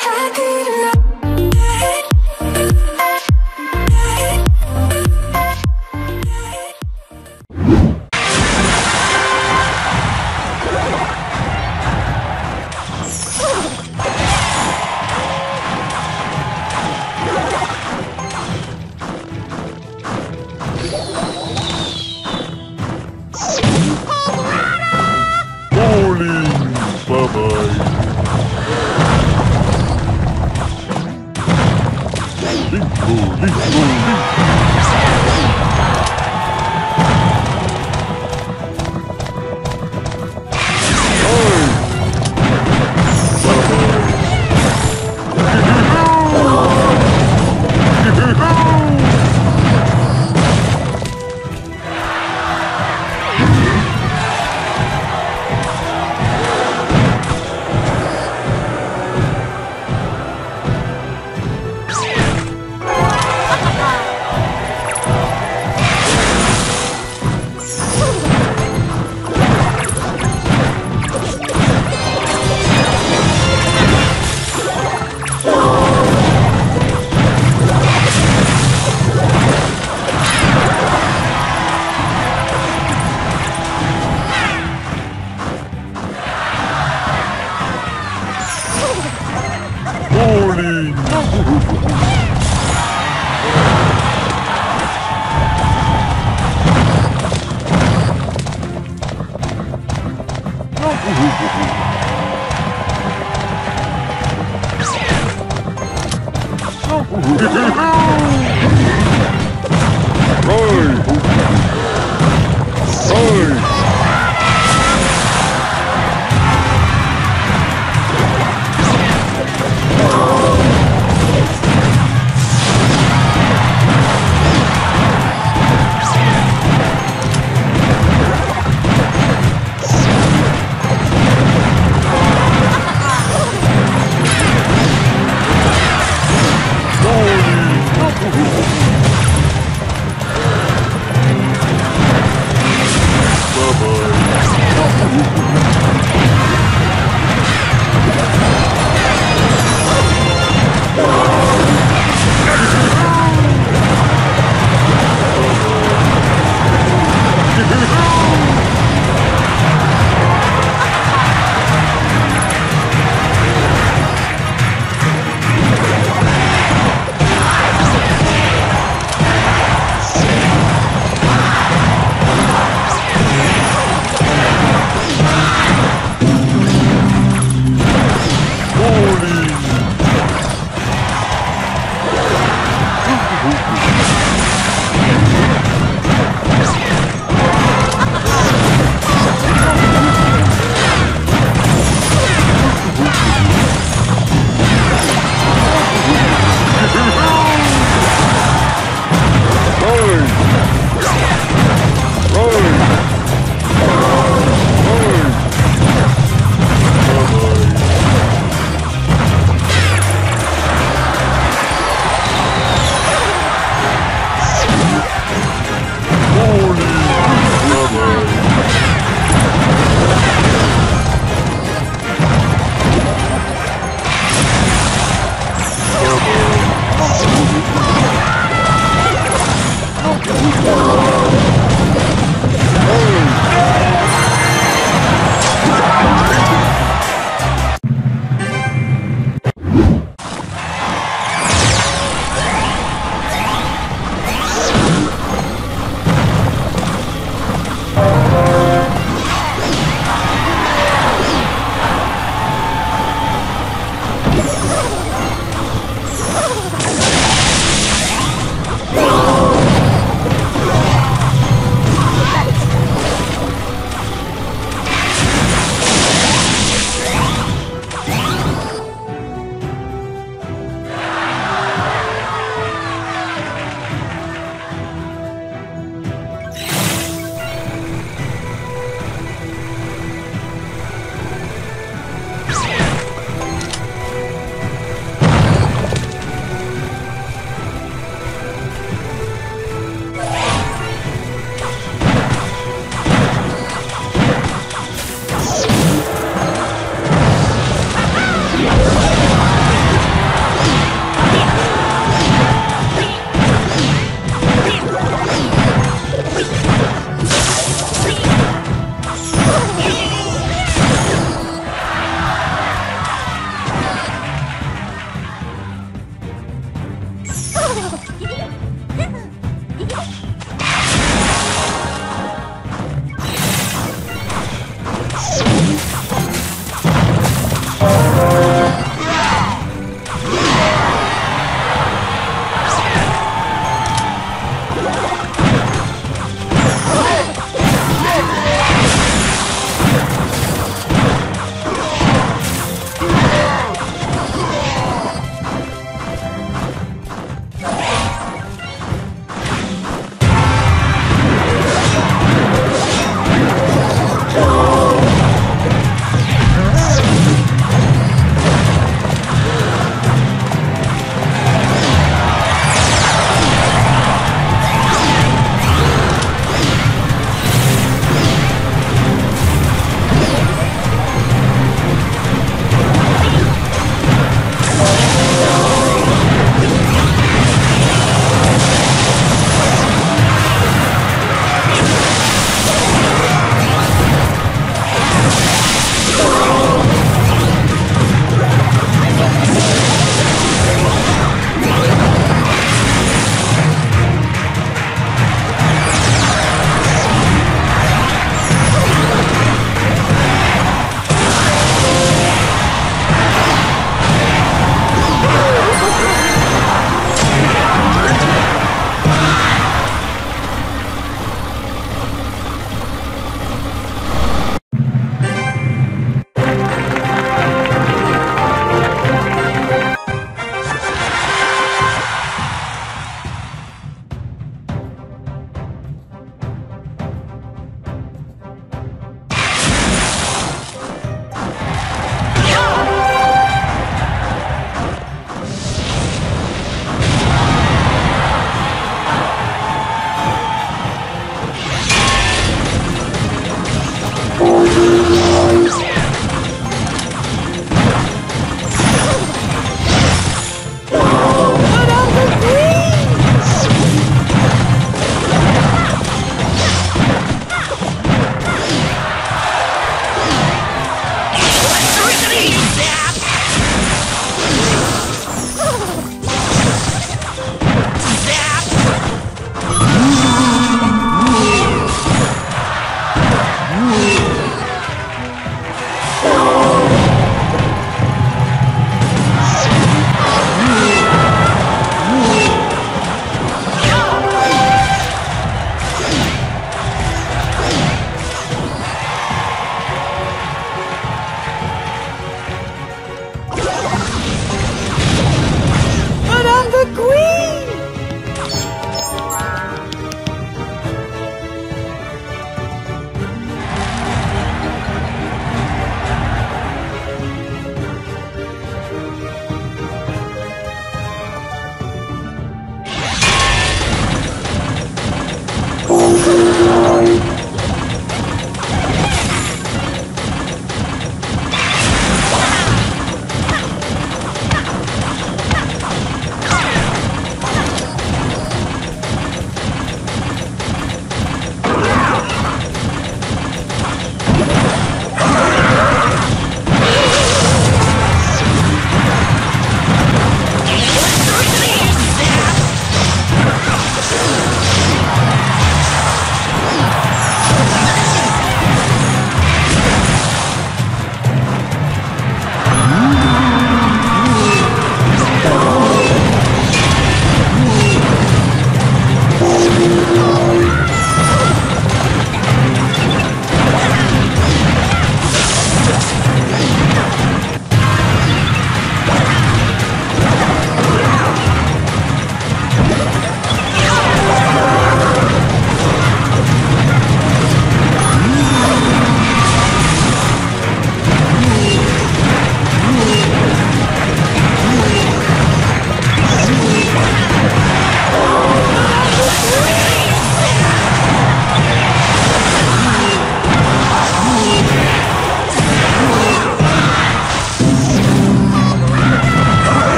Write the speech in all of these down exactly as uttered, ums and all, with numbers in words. happy tonight. Let's go.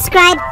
subscribe